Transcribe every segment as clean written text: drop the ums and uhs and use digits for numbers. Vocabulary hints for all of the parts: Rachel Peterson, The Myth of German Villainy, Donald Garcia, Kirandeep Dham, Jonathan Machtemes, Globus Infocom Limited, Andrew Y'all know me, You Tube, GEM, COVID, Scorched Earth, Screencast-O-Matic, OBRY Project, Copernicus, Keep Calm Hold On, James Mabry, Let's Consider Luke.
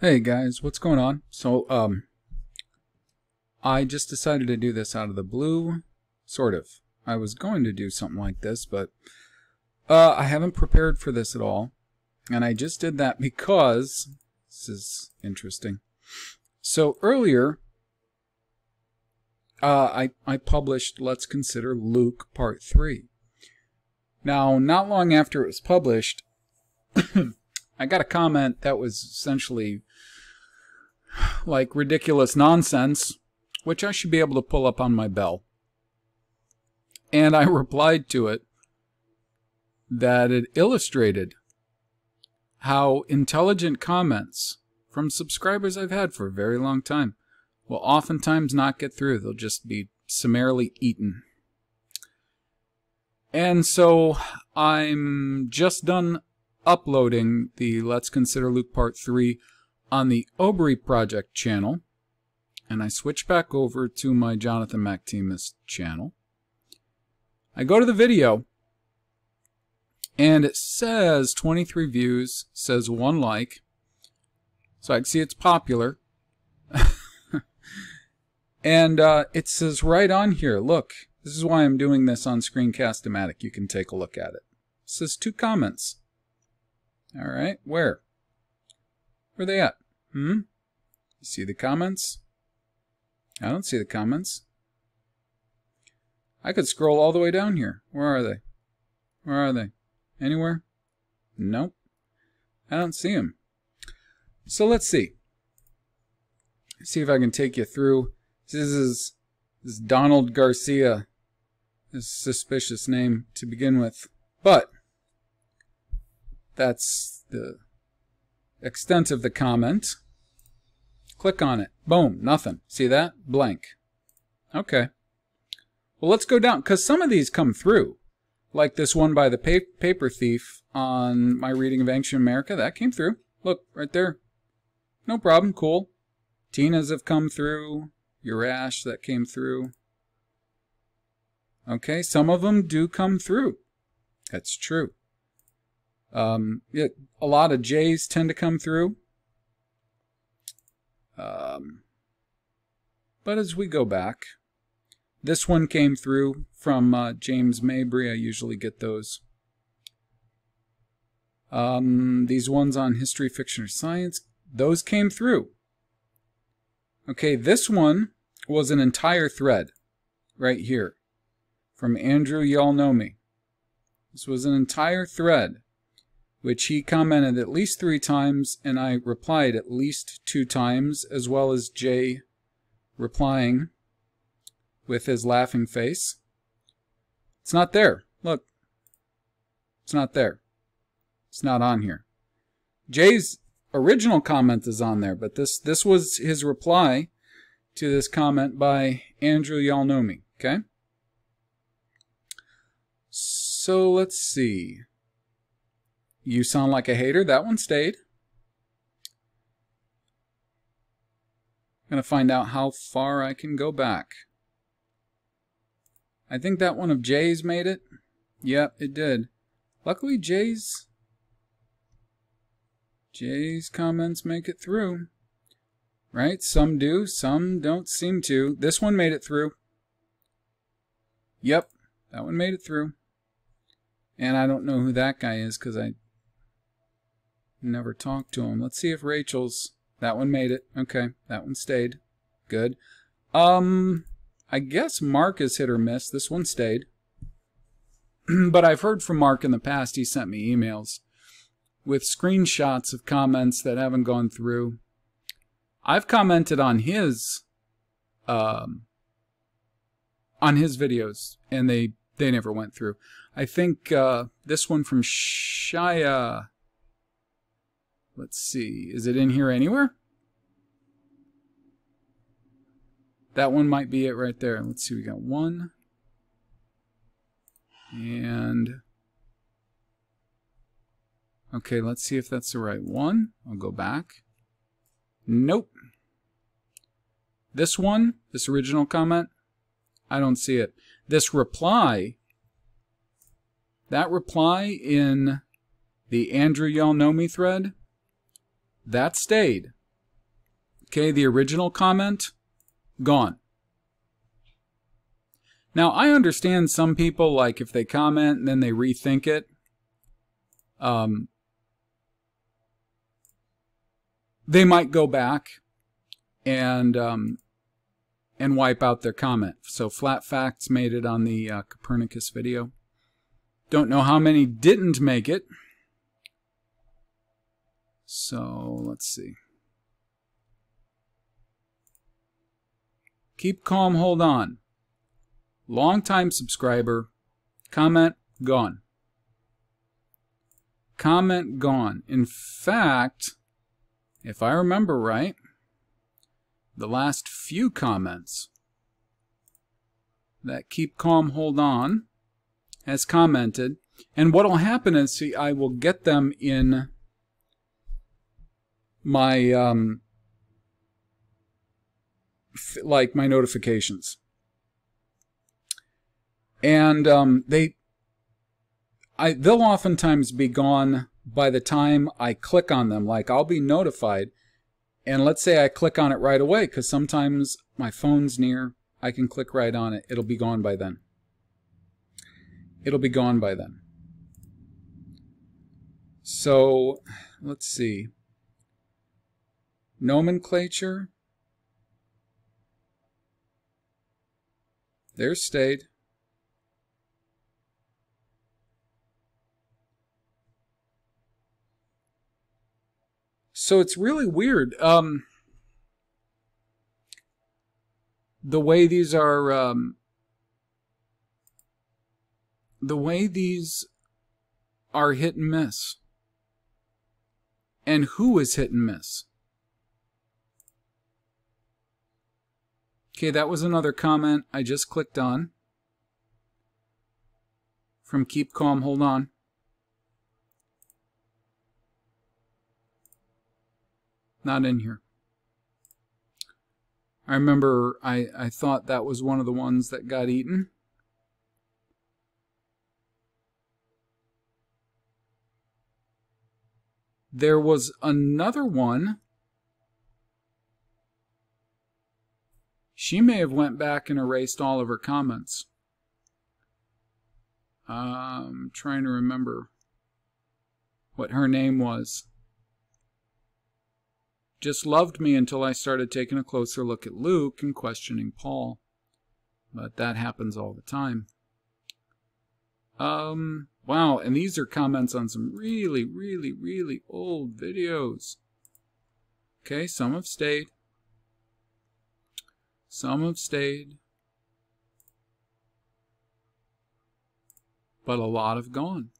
Hey guys, what's going on? So, I just decided to do this out of the blue, sort of. I was going to do something like this, but I haven't prepared for this at all, and I just did that because this is interesting. So earlier, I published Let's Consider Luke Part 3. Now, not long after it was published, I got a comment that was essentially like ridiculous nonsense, which I should be able to pull up on my bell. And I replied to it that it illustrated how intelligent comments from subscribers I've had for a very long time will oftentimes not get through. They'll just be summarily eaten. And so I'm just done uploading the Let's Consider Luke Part 3 on the OBRY Project channel, and I switch back over to my Jonathan Machtemes channel. I go to the video, and it says 23 views, says 1 like, so I can see it's popular. And it says right on here, look, this is why I'm doing this on Screencast-O-Matic. You can take a look at it. It says 2 comments. All right, where? Where are they at? Hmm? You see the comments? I don't see the comments. I could scroll all the way down here. Where are they? Where are they? Anywhere? Nope. I don't see them. So let's see. Let's see if I can take you through. This is Donald Garcia. This is a suspicious name to begin with. But that's the extent of the comment. Click on it. Boom. Nothing. See that? Blank. Okay. Well, let's go down, because some of these come through. Like this one by the paper thief on my reading of Ancient America. That came through. Look, right there. No problem. Cool. Tina's have come through. Urash, that came through. Okay, some of them do come through. That's true. A lot of J's tend to come through. But as we go back, this one came through from James Mabry. I usually get those. These ones on history, fiction, or science, those came through. Okay, this one was an entire thread right here from Andrew Y'all Know Me. This was an entire thread, which he commented at least 3 times, and I replied at least 2 times, as well as Jay replying with his laughing face. It's not there. Look. It's not there. It's not on here. Jay's original comment is on there, but this was his reply to this comment by Andrew Y'all Know Me. Okay? So let's see. You sound like a hater. That one stayed. I'm going to find out how far I can go back. I think that one of Jay's made it. Yep, it did. Luckily, Jay's comments make it through. Right? Some do. Some don't seem to. This one made it through. Yep, that one made it through. And I don't know who that guy is because I never talked to him. Let's see if Rachel's... That one made it. Okay, that one stayed. Good. I guess Mark is hit or miss. This one stayed. But I've heard from Mark in the past. He sent me emails with screenshots of comments that haven't gone through. I've commented on his videos, and they never went through. I think this one from Shia... Let's see. Is it in here anywhere? That one might be it right there. Let's see. We got one. And... Okay, let's see if that's the right one. I'll go back. Nope. This one, this original comment, I don't see it. This reply... That reply in the Andrew Y'all Know Me thread, that stayed. Okay, the original comment, gone. Now, I understand some people, like, if they comment and then they rethink it. They might go back and wipe out their comment. So Flat Facts made it on the Copernicus video. Don't know how many didn't make it. So let's see. Keep Calm, Hold On. Longtime subscriber. Comment gone. Comment gone. In fact, if I remember right, the last few comments that Keep Calm, Hold On has commented. And what will happen is, see, I will get them in my, like, my notifications. And they'll oftentimes be gone by the time I click on them. Like, I'll be notified, and let's say I click on it right away, because sometimes my phone's near, I can click right on it. It'll be gone by then. It'll be gone by then. So, let's see. Nomenclature. There stayed. So it's really weird the way these are, hit and miss, and who is hit and miss. Okay, that was another comment I just clicked on from Keep Calm, Hold On. Not in here. I remember I thought that was one of the ones that got eaten. There was another one. She may have went back and erased all of her comments. I'm trying to remember what her name was. Just loved me until I started taking a closer look at Luke and questioning Paul. But that happens all the time. Wow, and these are comments on some really, really, really old videos. Okay, some have stayed. Some have stayed. But a lot have gone.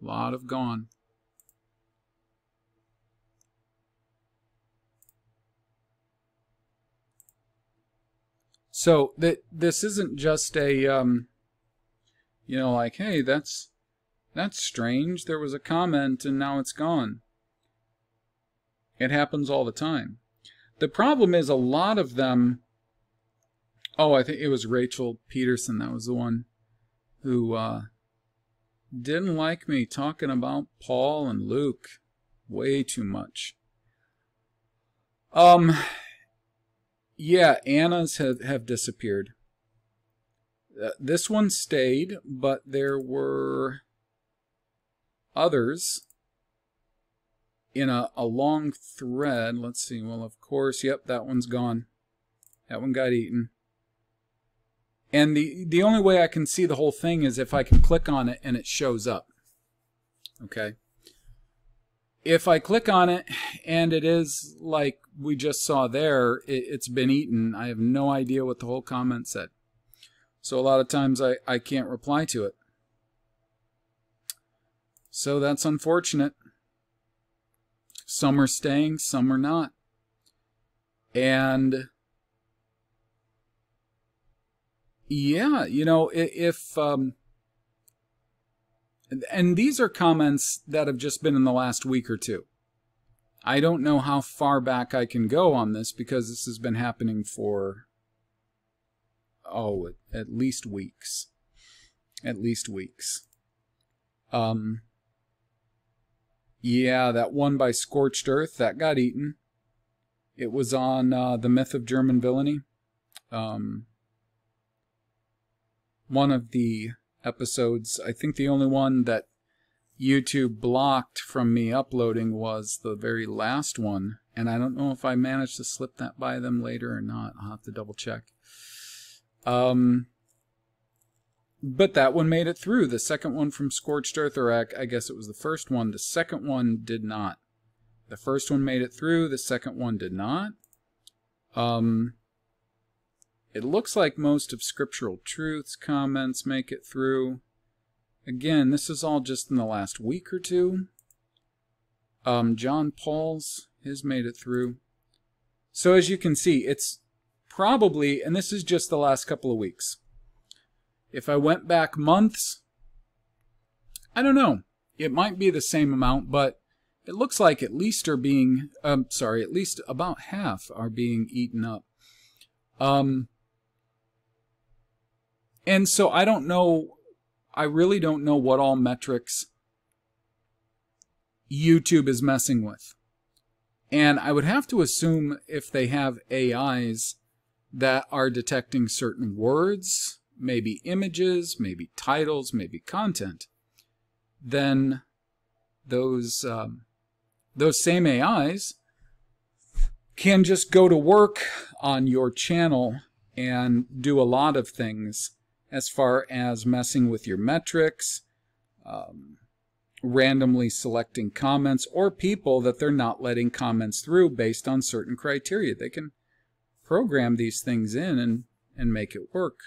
A lot have gone. So this isn't just a, you know, like, hey, that's strange. There was a comment and now it's gone. It happens all the time. The problem is a lot of them. Oh, I think it was Rachel Peterson. That was the one who didn't like me talking about Paul and Luke way too much. Yeah, Anna's have disappeared. This one stayed, but there were others in a long thread. Let's see. Well, of course, yep, that one's gone. That one got eaten. And the only way I can see the whole thing is if I can click on it and it shows up. Okay. If I click on it and it is like we just saw there, it's been eaten. I have no idea what the whole comment said. So a lot of times I can't reply to it. So that's unfortunate. Some are staying, some are not. And yeah, you know, if... And these are comments that have just been in the last week or two. I don't know how far back I can go on this because this has been happening for, oh, at least weeks. At least weeks. Yeah, that one by Scorched Earth, that got eaten. It was on The Myth of German Villainy. One of the episodes, I think the only one that YouTube blocked from me uploading was the very last one. And I don't know if I managed to slip that by them later or not. I'll have to double check. But that one made it through. The second one from Scorched Earth, or I guess it was the first one. The second one did not. The first one made it through. The second one did not. It looks like most of Scriptural Truth's comments make it through. Again, this is all just in the last week or two. John Paul's, his made it through. So as you can see, it's probably, and this is just the last couple of weeks. If I went back months, I don't know. It might be the same amount, but it looks like at least are being, at least about half are being eaten up. And so I don't know, I really don't know what all metrics YouTube is messing with. And I would have to assume if they have AIs that are detecting certain words, maybe images, maybe titles, maybe content, then those same AIs can just go to work on your channel and do a lot of things as far as messing with your metrics, randomly selecting comments or people that they're not letting comments through based on certain criteria. They can program these things in and make it work.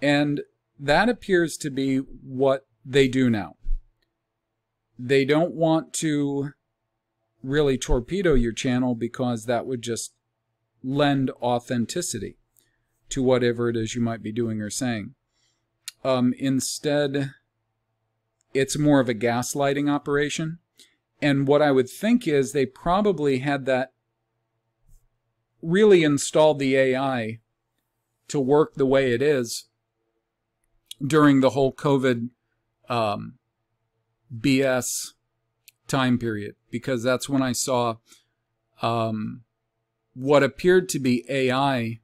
And that appears to be what they do now. They don't want to really torpedo your channel because that would just lend authenticity to whatever it is you might be doing or saying. Instead, it's more of a gaslighting operation. And what I would think is they probably had that really installed the AI to work the way it is during the whole COVID BS time period, because that's when I saw what appeared to be AI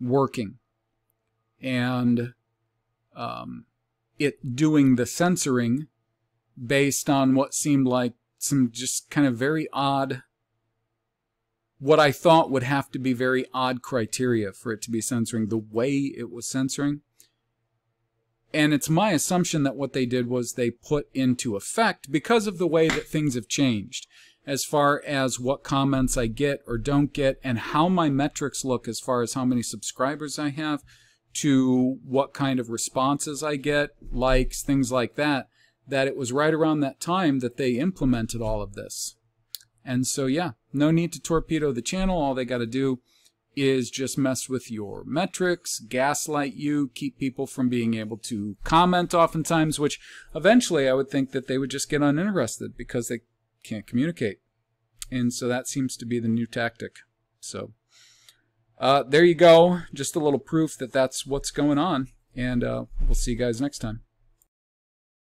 working and it doing the censoring based on what seemed like some just kind of very odd, what I thought would have to be very odd criteria for it to be censoring, the way it was censoring. And it's my assumption that what they did was they put into effect, because of the way that things have changed, as far as what comments I get or don't get, and how my metrics look as far as how many subscribers I have, to what kind of responses I get, likes, things like that, that it was right around that time that they implemented all of this. And so, yeah, no need to torpedo the channel. All they got to do is just mess with your metrics, gaslight you, keep people from being able to comment oftentimes, which eventually I would think that they would just get uninterested because they can't communicate. And so that seems to be the new tactic. So there you go. Just a little proof that that's what's going on. And we'll see you guys next time.